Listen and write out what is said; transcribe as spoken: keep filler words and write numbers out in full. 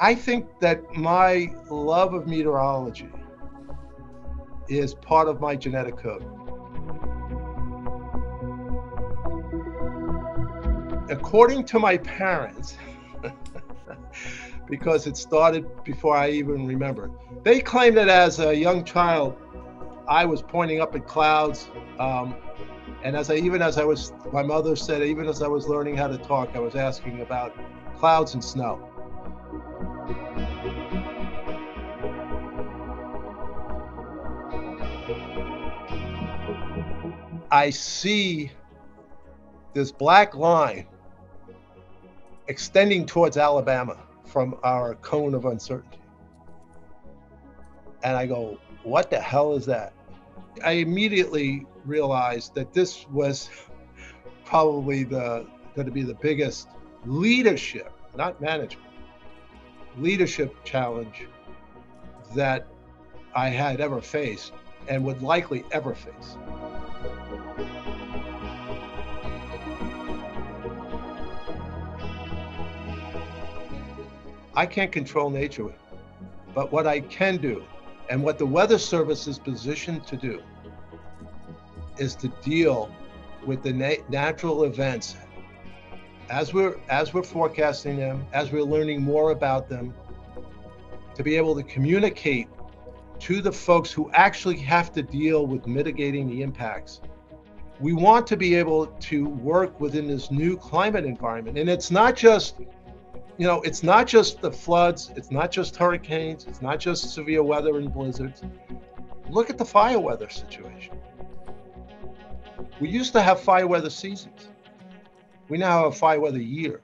I think that my love of meteorology is part of my genetic code. According to my parents, because it started before I even remember, they claim that as a young child, I was pointing up at clouds. Um, and as I, even as I was, my mother said, even as I was learning how to talk, I was asking about clouds and snow. I see this black line extending towards Alabama from our cone of uncertainty. And I go, what the hell is that? I immediately realized that this was probably the going to be the biggest leadership, not management, leadership challenge that I had ever faced and would likely ever face. I can't control nature, but what I can do, and what the Weather Service is positioned to do, is to deal with the na natural events as we're, as we're forecasting them, as we're learning more about them, to be able to communicate to the folks who actually have to deal with mitigating the impacts. We want to be able to work within this new climate environment, and it's not just You know, it's not just the floods, it's not just hurricanes, it's not just severe weather and blizzards. Look at the fire weather situation. We used to have fire weather seasons. We now have a fire weather year.